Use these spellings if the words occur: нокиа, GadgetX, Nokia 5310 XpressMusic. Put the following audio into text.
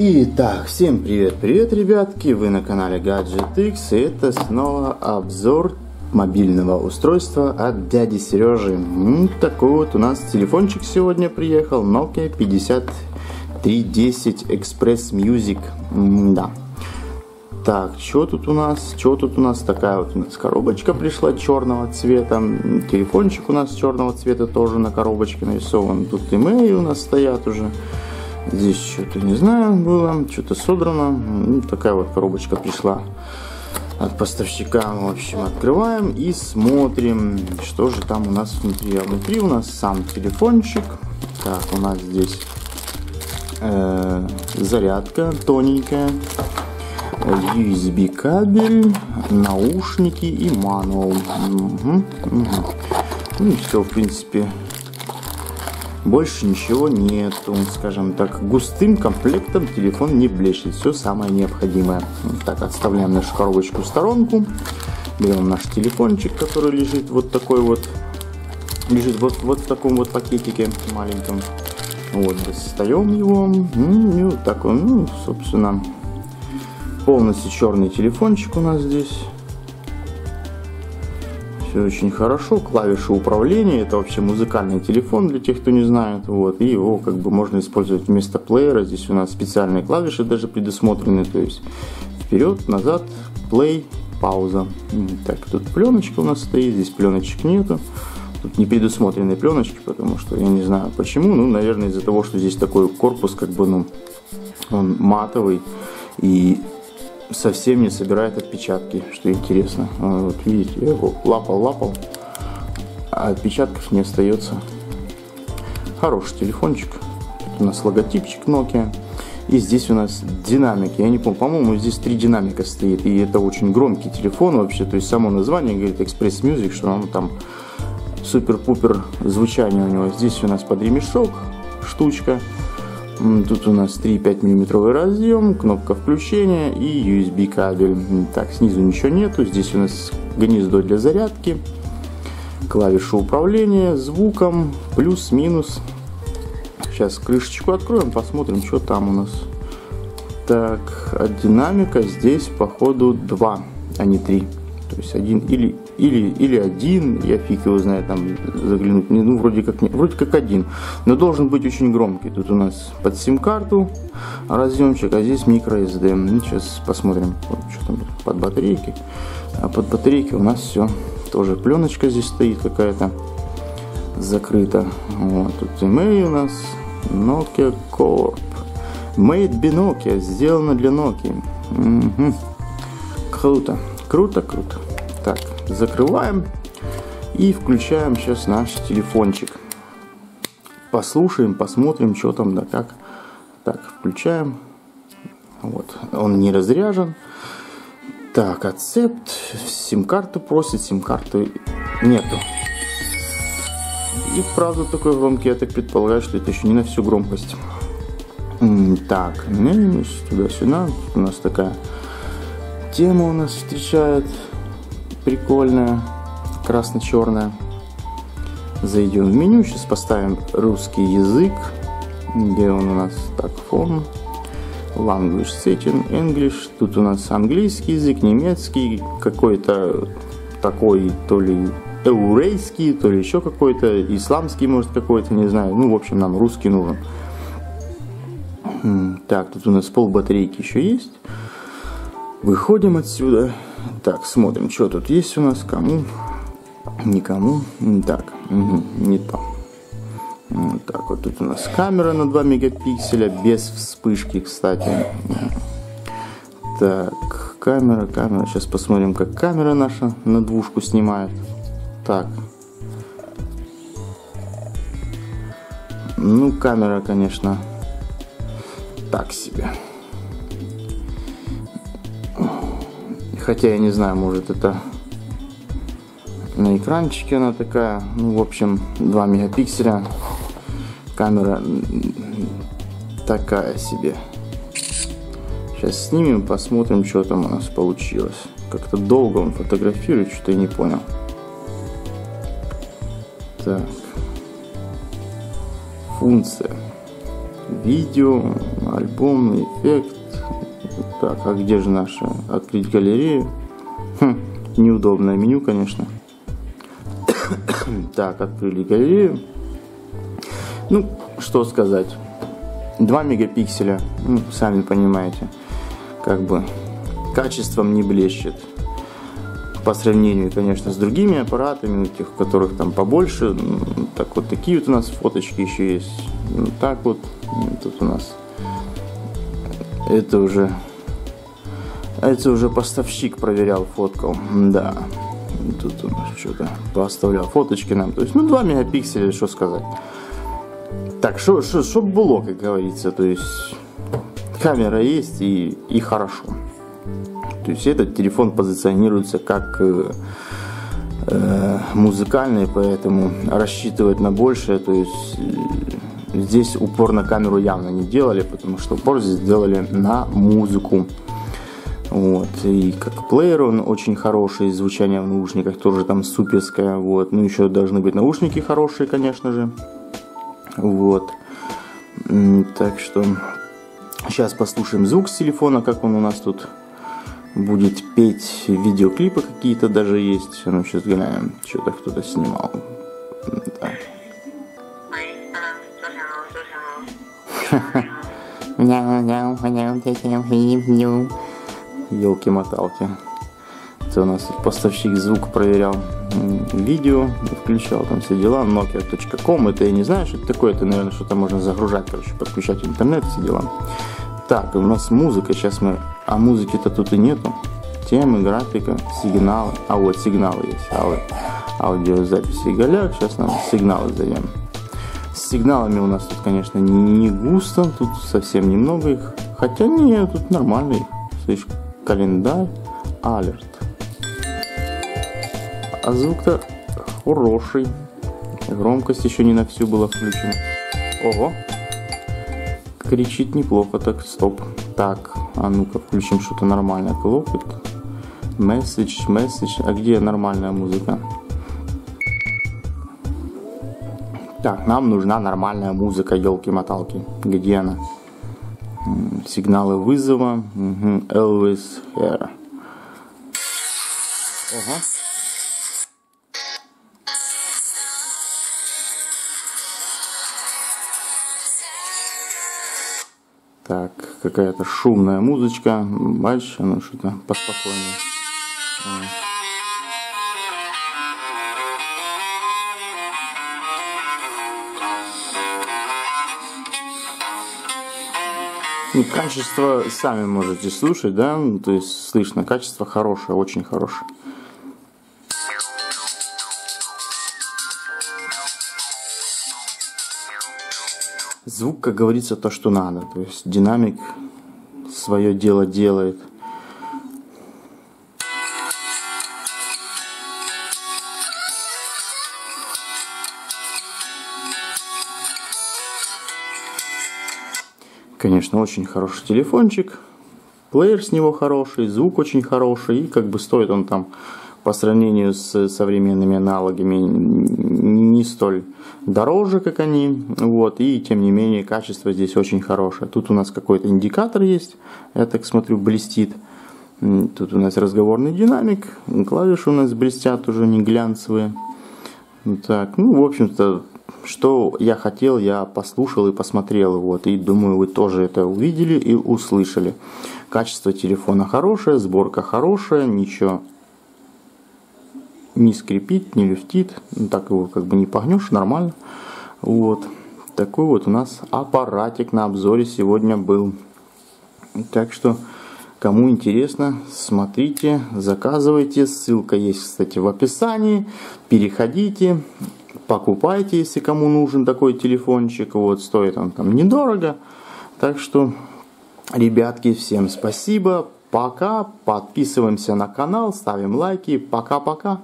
Итак, всем привет, ребятки, вы на канале GadgetX, и это снова обзор мобильного устройства от дяди Сережи. Такой вот у нас телефончик сегодня приехал, Nokia 5310 XpressMusic, да. Так, что тут у нас, такая вот у нас коробочка пришла черного цвета, телефончик у нас черного цвета тоже на коробочке нарисован, тут имейлы у нас стоят уже. Здесь что-то, не знаю, было, что-то содрано. Ну, такая вот коробочка пришла от поставщика. В общем, открываем и смотрим, что же там у нас внутри. А внутри у нас сам телефончик. Так, у нас здесь зарядка тоненькая, USB кабель, наушники и мануал. Ну, все, в принципе. Больше ничего нету, скажем так, густым комплектом телефон не блещет, все самое необходимое. Так, отставляем нашу коробочку в сторонку, берем наш телефончик, который лежит вот такой вот, лежит вот в таком вот пакетике маленьком. Вот, достаем его, и вот так он, ну, собственно, полностью черный телефончик у нас здесь. Все очень хорошо, клавиши управления, это вообще музыкальный телефон для тех, кто не знает, вот, и его как бы можно использовать вместо плеера, здесь у нас специальные клавиши даже предусмотрены, то есть вперед, назад, play, пауза. Так, тут пленочка у нас стоит, здесь пленочек нету, тут не предусмотрены пленочки, потому что я не знаю почему, ну, наверное, из-за того, что здесь такой корпус, как бы, ну, он матовый и совсем не собирает отпечатки, что интересно. Вот видите, я его лапал, а отпечатков не остается. Хороший телефончик. Тут у нас логотипчик Nokia. И здесь у нас динамики. Я не помню, по-моему, здесь 3 динамика стоит. И это очень громкий телефон вообще. То есть само название говорит Express Music, что он там супер-пупер звучание у него. Здесь у нас под ремешок штучка. Тут у нас 3,5 мм разъем, кнопка включения и USB кабель. Так, снизу ничего нету. Здесь у нас гнездо для зарядки, клавиши управления, звуком, плюс-минус. Сейчас крышечку откроем, посмотрим, что там у нас. Так, от динамика здесь, походу, 2, а не 3. То есть один или один, я фиг его знаю, там заглянуть, ну, вроде как один, но должен быть очень громкий. Тут у нас под сим-карту разъемчик, а здесь microSD. Ну, сейчас посмотрим, вот, что там под батарейки. А под батарейки у нас все, тоже пленочка здесь стоит какая-то, закрыта. Вот, тут email у нас, Nokia Corp. Made by Nokia, сделано для Nokia. Круто. Круто. Так, закрываем и включаем сейчас наш телефончик. Послушаем, посмотрим, что там, да как. Так, включаем. Вот, он не разряжен. Так, accept. Сим-карту просит, сим-карты нету. И правда такой громкий, я так предполагаю, что это еще не на всю громкость. Так, туда-сюда. У нас такая тема у нас встречает прикольная, красно-черная. Зайдем в меню, сейчас поставим русский язык, где он у нас, так, фон, language setting, English, тут у нас английский язык, немецкий, какой-то такой, то ли еврейский, то ли еще какой-то, исламский, может, какой-то, не знаю, ну, в общем, нам русский нужен. Так, тут у нас пол батарейки еще есть. Выходим отсюда. Так, смотрим, что тут есть у нас. Кому? Никому. Так, не то. Вот так вот. Тут у нас камера на 2 мегапикселя. Без вспышки, кстати. Так, камера. Сейчас посмотрим, как камера наша на 2-шку снимает. Так. Ну, камера, конечно, так себе. Хотя я не знаю, может, это на экранчике она такая. Ну, в общем, 2 мегапикселя. Камера такая себе. Сейчас снимем, посмотрим, что там у нас получилось. Как-то долго он фотографирует, что-то я не понял. Так. Функция. видео, альбом, эффект. Так, а где же наша? Открыть галерею. Неудобное меню, конечно. Так, открыли галерею. Ну, что сказать. 2 мегапикселя, ну, сами понимаете, как бы качеством не блещет. По сравнению, конечно, с другими аппаратами, у тех, у которых там побольше. Так вот, такие вот у нас фоточки еще есть. Вот так вот, тут у нас. Это уже поставщик проверял, фоткал. Да. Тут у нас что-то поставлял фоточки нам. То есть, ну, 2 мегапикселя, что сказать. Так, чтоб было, как говорится. То есть, камера есть и хорошо. То есть, этот телефон позиционируется как музыкальный, поэтому рассчитывать на большее, то есть... Здесь упор на камеру явно не делали, потому что упор здесь делали на музыку. Вот. И как плеер он очень хороший, звучание в наушниках тоже там суперское. Вот. Ну, еще должны быть наушники хорошие, конечно же. Вот. Так что сейчас послушаем звук с телефона, как он у нас тут будет петь. Видеоклипы какие-то даже есть. Ну, сейчас глянем, что-то кто-то снимал. Да. Ёлки-моталки. Это у нас поставщик звук проверял, видео включал, там все дела. Nokia.com, это я не знаю, что это такое. Это, наверное, что-то можно загружать, короче, подключать интернет, все дела. Так, у нас музыка, сейчас мы... А музыки-то тут и нету. Темы, графика, сигналы. А вот сигналы есть, аудиозаписи, голяк. Сейчас нам сигналы зайдем. С сигналами у нас тут, конечно, не густо, тут совсем немного их. Хотя нет, тут нормальный. Слышь, календарь, алерт. А звук-то хороший. Громкость еще не на всю была включена. Ого! Кричит неплохо, так, стоп. Так, а ну-ка включим что-то нормальное. Клопит. Месседж. А где нормальная музыка? Так, нам нужна нормальная музыка, елки-моталки. Где она? Сигналы вызова. Elvis Hair. Ага. Так, какая-то шумная музычка. Дальше, ну что-то поспокойнее. Качество сами можете слушать, да, то есть слышно, качество хорошее, очень хорошее. Звук, как говорится, то, что надо, то есть динамик свое дело делает. Конечно, очень хороший телефончик, плеер с него хороший, звук очень хороший, и как бы стоит он там по сравнению с современными аналогами не столь дороже, как они, вот, и тем не менее качество здесь очень хорошее. Тут у нас какой-то индикатор есть, я так смотрю, блестит, тут у нас разговорный динамик, клавиши у нас блестят уже, не глянцевые. Так, ну, в общем-то, что я хотел, я послушал и посмотрел, вот, и думаю, вы тоже это увидели и услышали. Качество телефона хорошее, сборка хорошая, ничего не скрипит, не люфтит, так его как бы не погнешь, нормально. Вот, такой вот у нас аппаратик на обзоре сегодня был. Так что, кому интересно, смотрите, заказывайте, ссылка есть, кстати, в описании, переходите. Покупайте, если кому нужен такой телефончик. Вот, стоит он там недорого. Так что, ребятки, всем спасибо. Пока. Подписываемся на канал, ставим лайки. Пока-пока.